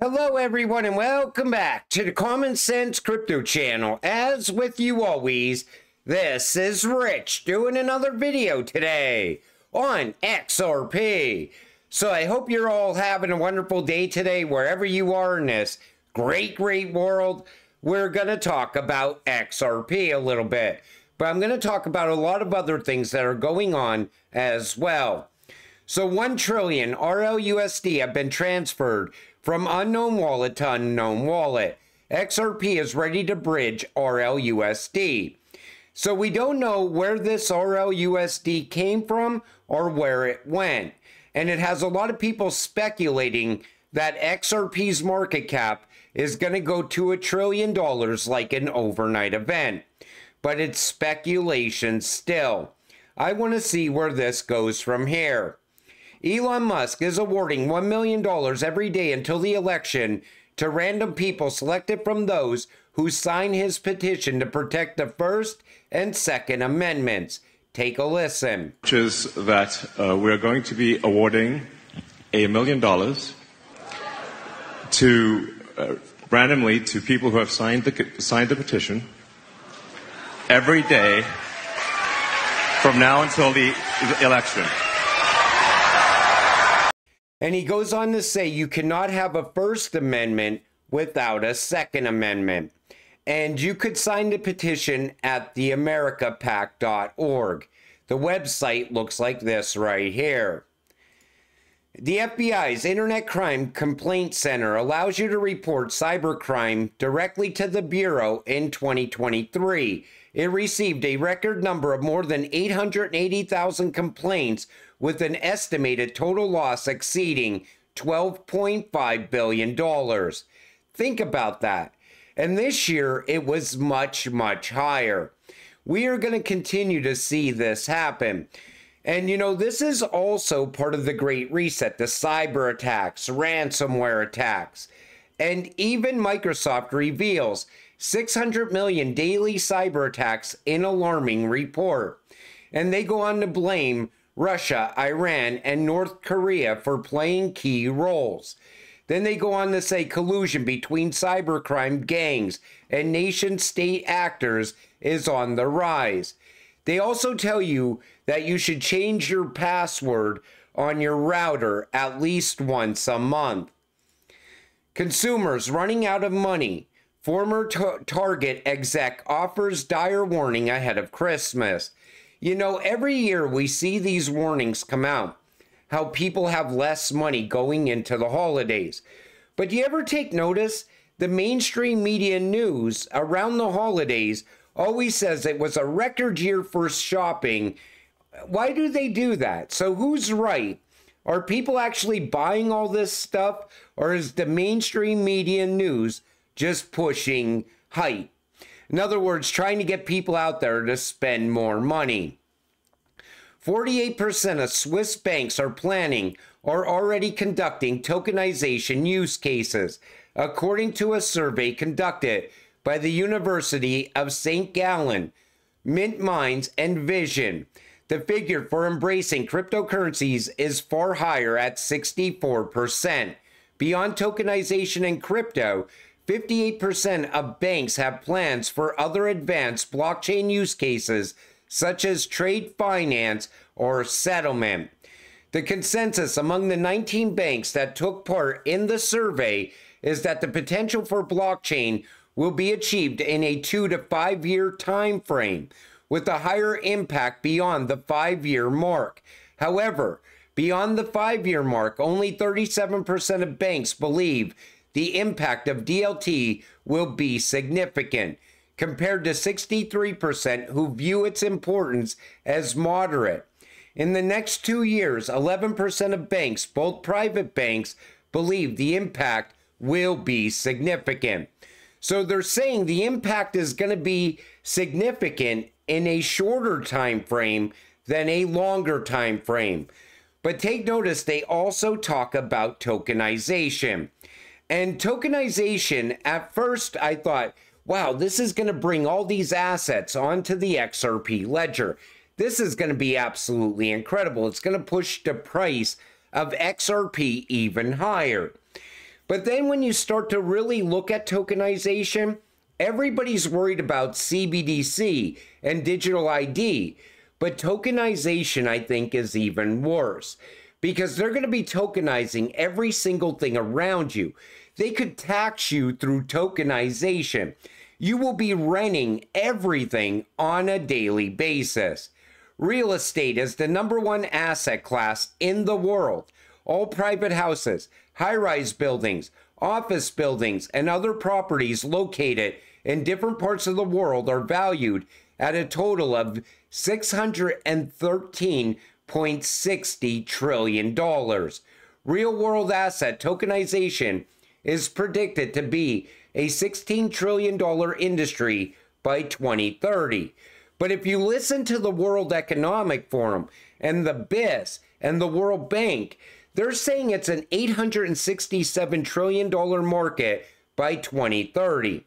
Hello, everyone, and welcome back to the Common Sense Crypto Channel. As with you always, this is Rich doing another video today on XRP. So I hope you're all having a wonderful day today, wherever you are in this great, great world. We're going to talk about XRP a little bit, but I'm going to talk about a lot of other things that are going on as well. So 1 trillion RLUSD have been transferred from unknown wallet to unknown wallet. XRP is ready to bridge RLUSD. So we don't know where this RLUSD came from or where it went. And it has a lot of people speculating that XRP's market cap is going to go to $1 trillion like an overnight event. But it's speculation still. I want to see where this goes from here. Elon Musk is awarding $1 million every day until the election to random people selected from those who sign his petition to protect the First and Second Amendments. Take a listen. Which is that we're going to be awarding $1 million to randomly to people who have signed the petition every day from now until the election. And he goes on to say you cannot have a First Amendment without a Second Amendment. And you could sign the petition at theamericapac.org. The website looks like this right here. The FBI's Internet Crime Complaint Center allows you to report cybercrime directly to the Bureau in 2023. It received a record number of more than 880,000 complaints, with an estimated total loss exceeding $12.5 billion. Think about that. And this year, it was much, much higher. We are going to continue to see this happen. And, you know, this is also part of the Great Reset, the cyber attacks, ransomware attacks. And even Microsoft reveals 600 million daily cyber attacks in alarming report. And they go on to blame Russia, Iran, and North Korea for playing key roles. Then they go on to say collusion between cybercrime gangs and nation-state actors is on the rise. They also tell you that you should change your password on your router at least once a month. Consumers running out of money. Former Target exec offers dire warning ahead of Christmas. You know, every year we see these warnings come out, how people have less money going into the holidays. But do you ever take notice? The mainstream media news around the holidays always says it was a record year for shopping. Why do they do that? So who's right? Are people actually buying all this stuff, or is the mainstream media news just pushing hype? In other words, trying to get people out there to spend more money. 48% of Swiss banks are planning or already conducting tokenization use cases, according to a survey conducted by the University of St. Gallen, Mint Mines, and Vision. The figure for embracing cryptocurrencies is far higher at 64%. Beyond tokenization and crypto, 58% of banks have plans for other advanced blockchain use cases, such as trade finance or settlement. The consensus among the 19 banks that took part in the survey is that the potential for blockchain will be achieved in a 2 to 5 year time frame, with a higher impact beyond the 5-year mark. However, beyond the 5-year mark, only 37% of banks believe the impact of DLT will be significant, compared to 63% who view its importance as moderate. In the next 2 years, 11% of banks, both private banks, believe the impact will be significant. So they're saying the impact is going to be significant in a shorter time frame than a longer time frame. But take notice, they also talk about tokenization. And tokenization, at first I thought, wow, this is going to bring all these assets onto the XRP ledger. This is going to be absolutely incredible. It's going to push the price of XRP even higher. But then when you start to really look at tokenization, everybody's worried about CBDC and digital ID. But tokenization, I think, is even worse because they're going to be tokenizing every single thing around you. They could tax you through tokenization. You will be renting everything on a daily basis. Real estate is the #1 asset class in the world. All private houses, high-rise buildings, office buildings, and other properties located in different parts of the world are valued at a total of $613.60 trillion. Real-world asset tokenization is predicted to be a $16 trillion industry by 2030. But if you listen to the World Economic Forum and the BIS and the World Bank, they're saying it's an $867 trillion market by 2030.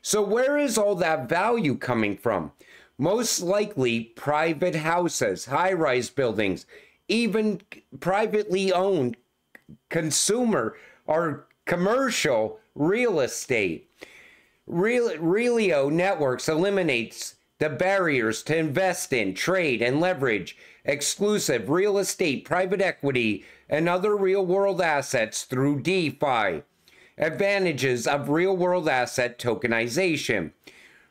So where is all that value coming from? Most likely private houses, high-rise buildings, even privately owned consumer or commercial real estate. Real Realio Networks eliminates the barriers to invest in, trade, and leverage exclusive real estate, private equity, and other real-world assets through DeFi. Advantages of real-world asset tokenization.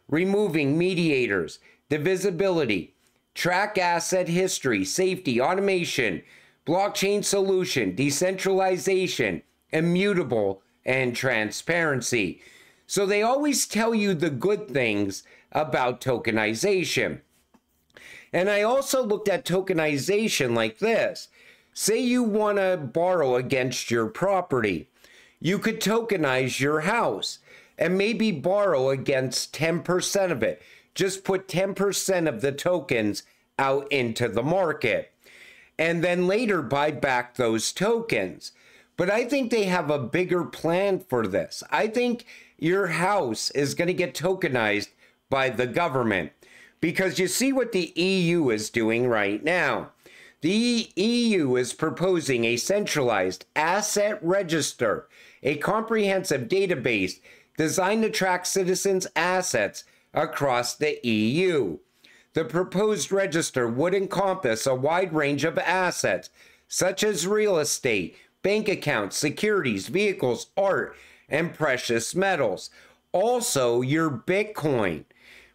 Removing mediators, divisibility, track asset history, safety, automation, blockchain solution, decentralization, immutable, and transparency. So they always tell you the good things about tokenization. And I also looked at tokenization like this. Say you want to borrow against your property. You could tokenize your house and maybe borrow against 10% of it. Just put 10% of the tokens out into the market and then later buy back those tokens. But I think they have a bigger plan for this. I think your house is going to get tokenized by the government because you see what the EU is doing right now. The EU is proposing a centralized asset register, a comprehensive database designed to track citizens' assets across the EU. The proposed register would encompass a wide range of assets, such as real estate, bank accounts, securities, vehicles, art, and precious metals. Also, your Bitcoin,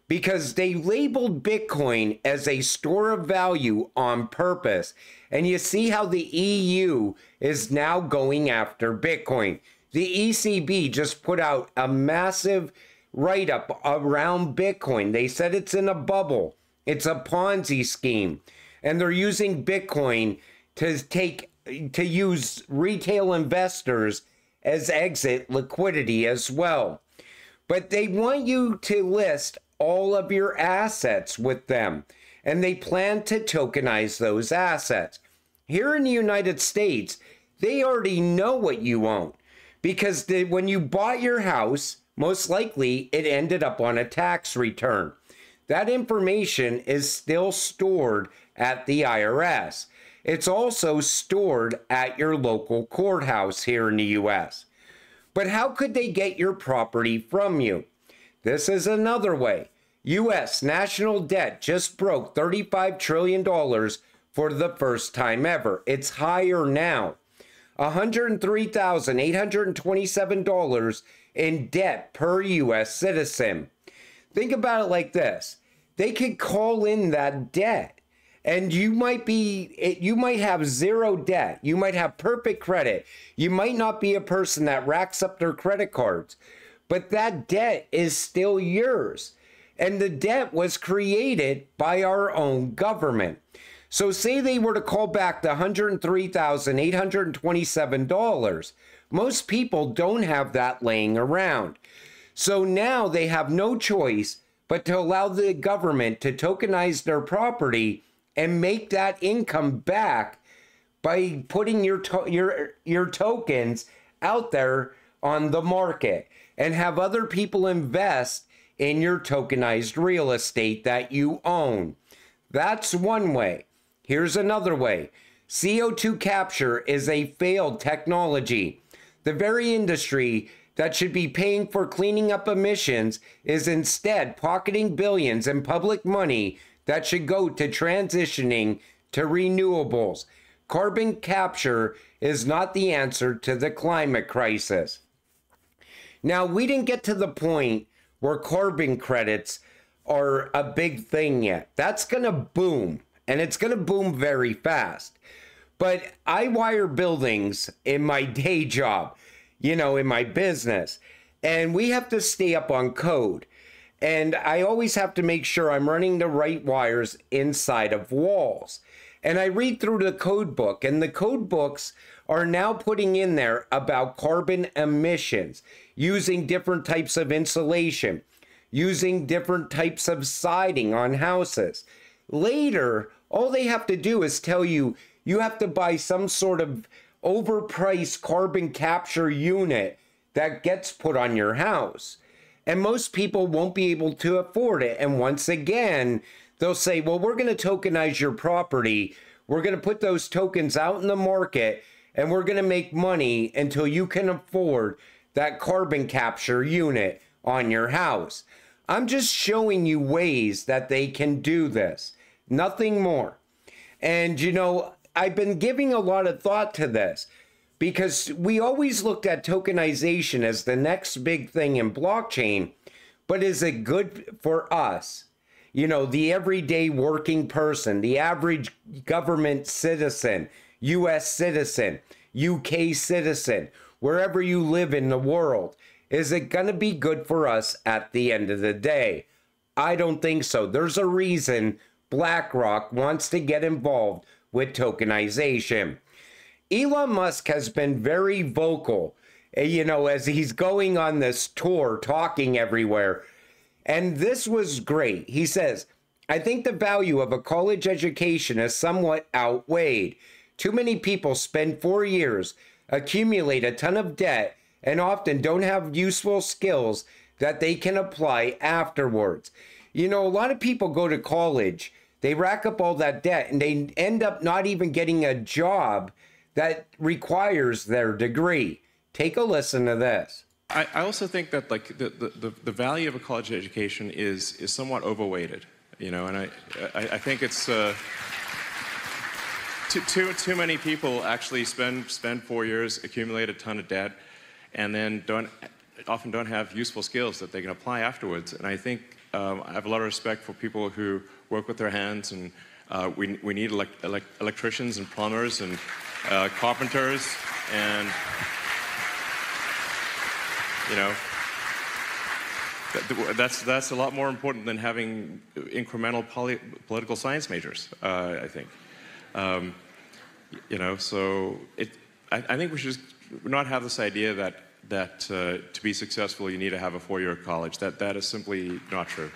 because they labeled Bitcoin as a store of value on purpose. And you see how the EU is now going after Bitcoin. The ECB just put out a massive write-up around Bitcoin. They said it's in a bubble. It's a Ponzi scheme. And they're using Bitcoin to use retail investors as exit liquidity as well. But they want you to list all of your assets with them, and they plan to tokenize those assets. Here in the United States, they already know what you own, because when you bought your house, most likely it ended up on a tax return. That information is still stored at the IRS. It's also stored at your local courthouse here in the U.S. But how could they get your property from you? This is another way. U.S. national debt just broke $35 trillion for the first time ever. It's higher now. $103,827 in debt per U.S. citizen. Think about it like this. They could call in that debt. And you might have zero debt. You might have perfect credit. You might not be a person that racks up their credit cards, but that debt is still yours. And the debt was created by our own government. So say they were to call back the $103,827. Most people don't have that laying around. So now they have no choice but to allow the government to tokenize their property and make that income back by putting your tokens out there on the market and have other people invest in your tokenized real estate that you own. That's one way. Here's another way. CO2 capture is a failed technology. The very industry that should be paying for cleaning up emissions is instead pocketing billions in public money that should go to transitioning to renewables. Carbon capture is not the answer to the climate crisis. Now, we didn't get to the point where carbon credits are a big thing yet. That's going to boom, and it's going to boom very fast. But I wire buildings in my day job, you know, in my business, and we have to stay up on code. And I always have to make sure I'm running the right wires inside of walls. And I read through the code book, and the code books are now putting in there about carbon emissions, using different types of insulation, using different types of siding on houses. Later, all they have to do is tell you, you have to buy some sort of overpriced carbon capture unit that gets put on your house. And most people won't be able to afford it. And once again, they'll say, well, we're going to tokenize your property. We're going to put those tokens out in the market, and we're going to make money until you can afford that carbon capture unit on your house. I'm just showing you ways that they can do this. Nothing more. And, you know, I've been giving a lot of thought to this because we always looked at tokenization as the next big thing in blockchain. But is it good for us? You know, the everyday working person, the average government citizen, US citizen, UK citizen, wherever you live in the world, is it going to be good for us at the end of the day? I don't think so. There's a reason BlackRock wants to get involved with tokenization. Elon Musk has been very vocal, you know, as he's going on this tour, talking everywhere. And this was great. He says, I think the value of a college education is somewhat outweighed. Too many people spend 4 years, accumulate a ton of debt, and often don't have useful skills that they can apply afterwards. You know, a lot of people go to college, they rack up all that debt, and they end up not even getting a job that requires their degree. Take a listen to this. I also think that, like, the value of a college education is somewhat overweighted, you know, and I think it's too many people actually spend 4 years, accumulate a ton of debt, and then often don't have useful skills that they can apply afterwards. And I think I have a lot of respect for people who work with their hands, and we need electricians and plumbers and carpenters and. You know, that's a lot more important than having incremental political science majors, I think. You know, so I think we should not have this idea that to be successful you need to have a four-year college. That is simply not true.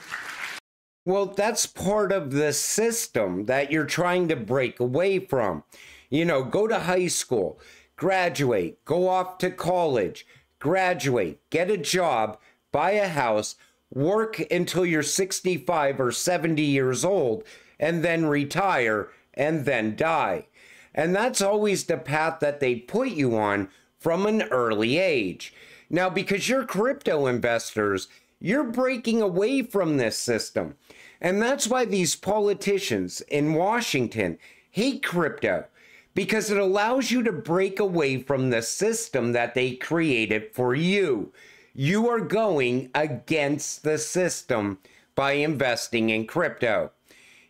Well, that's part of the system that you're trying to break away from. You know, go to high school, graduate, go off to college, graduate, get a job, buy a house, work until you're 65 or 70 years old, and then retire and then die. And that's always the path that they put you on from an early age. Now, because you're crypto investors, you're breaking away from this system. And that's why these politicians in Washington hate crypto, because it allows you to break away from the system that they created for you. You are going against the system by investing in crypto.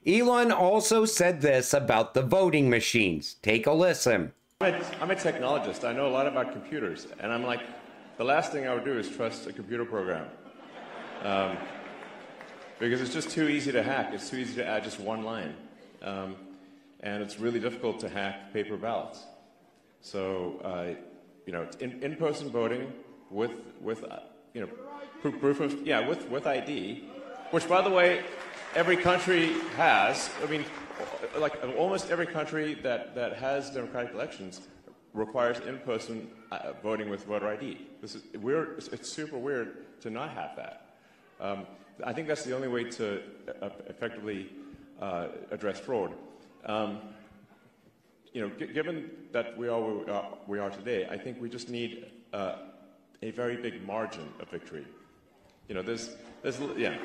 Elon also said this about the voting machines. Take a listen. I'm a technologist. I know a lot about computers. And I'm like, the last thing I would do is trust a computer program. Because it's just too easy to hack. It's too easy to add just one line. And it's really difficult to hack paper ballots. So, you know, in-person voting with ID, which, by the way, every country has. I mean, like, almost every country that has democratic elections requires in-person voting with voter ID. This is weird. It's super weird to not have that. I think that's the only way to effectively address fraud. You know, given that we are where we are today, I think we just need a very big margin of victory. You know, there's yeah.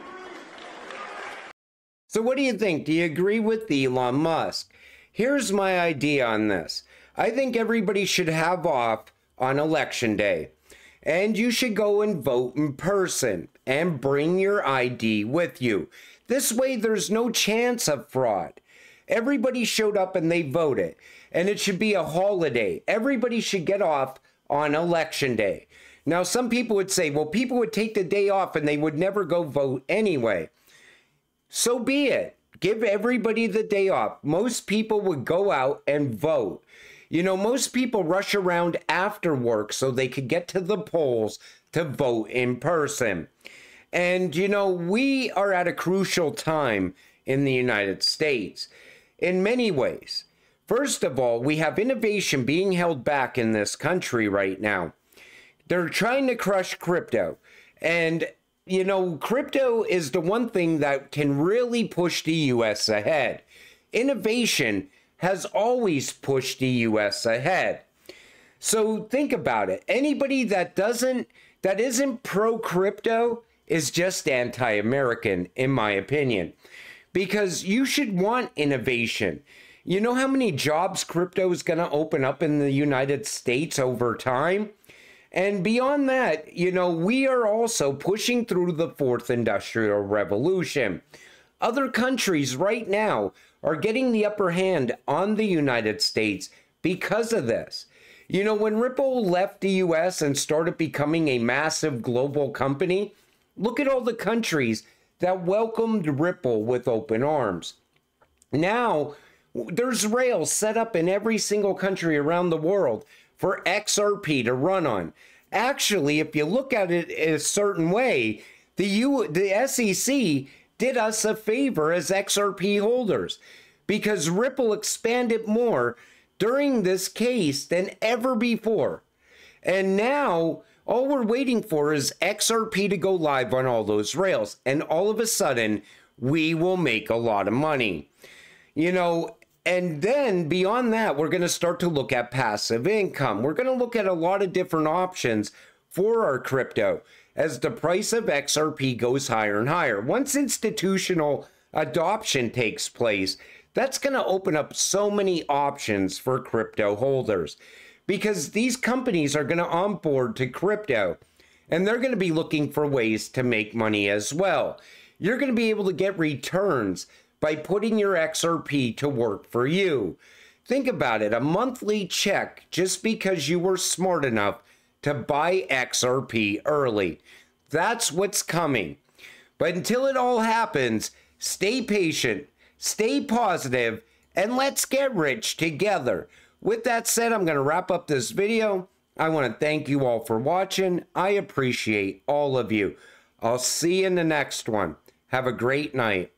So what do you think? Do you agree with Elon Musk? Here's my idea on this. I think everybody should have off on election day, and you should go and vote in person and bring your ID with you. This way, there's no chance of fraud. Everybody showed up and they voted, and it should be a holiday. Everybody should get off on election day. Now, some people would say, well, people would take the day off and they would never go vote anyway. So be it. Give everybody the day off. Most people would go out and vote. You know, most people rush around after work so they could get to the polls to vote in person. And, you know, we are at a crucial time in the United States in many ways. First of all, we have innovation being held back in this country right now. They're trying to crush crypto. And, you know, crypto is the one thing that can really push the U.S. ahead. Innovation has always pushed the U.S. ahead. So think about it. Anybody that isn't pro-crypto is just anti-American, in my opinion, because you should want innovation. You know how many jobs crypto is going to open up in the United States over time? And beyond that, you know, we are also pushing through the fourth industrial revolution. Other countries right now are getting the upper hand on the United States because of this. You know, when Ripple left the U.S. and started becoming a massive global company, look at all the countries that welcomed Ripple with open arms. Now, there's rails set up in every single country around the world for XRP to run on. Actually, if you look at it in a certain way, the SEC did us a favor as XRP holders, because Ripple expanded more during this case than ever before. And now all we're waiting for is XRP to go live on all those rails. And all of a sudden, we will make a lot of money. You know, and then beyond that, we're going to start to look at passive income. We're going to look at a lot of different options for our crypto as the price of XRP goes higher and higher. Once institutional adoption takes place, that's going to open up so many options for crypto holders, because these companies are going to onboard to crypto and they're going to be looking for ways to make money as well. You're going to be able to get returns by putting your XRP to work for you. Think about it, a monthly check just because you were smart enough to buy XRP early. That's what's coming. But until it all happens, stay patient, stay positive, and let's get rich together. With that said, I'm going to wrap up this video. I want to thank you all for watching. I appreciate all of you. I'll see you in the next one. Have a great night.